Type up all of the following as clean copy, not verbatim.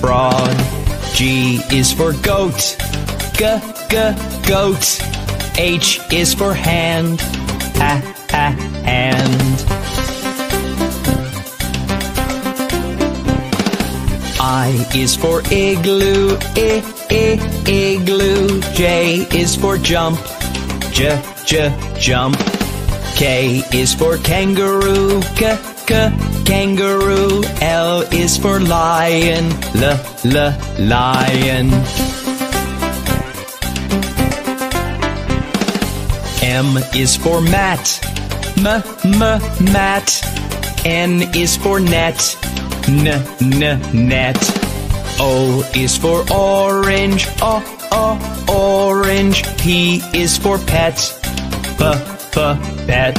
frog. G is for goat, goat. H is for hand, hand. I is for igloo, igloo. J is for jump, jump. K is for kangaroo, kangaroo. L is for lion, lion. M is for mat, mat. N is for net, net. O is for orange, orange. P is for pet, pet.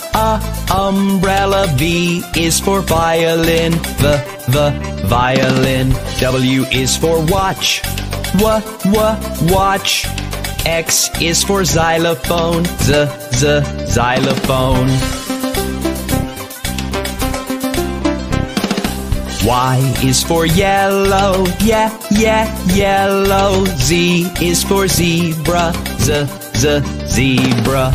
umbrella. V is for violin, violin. W is for watch, watch. X is for xylophone, xylophone. Y is for yellow, yellow. Z is for zebra, zebra.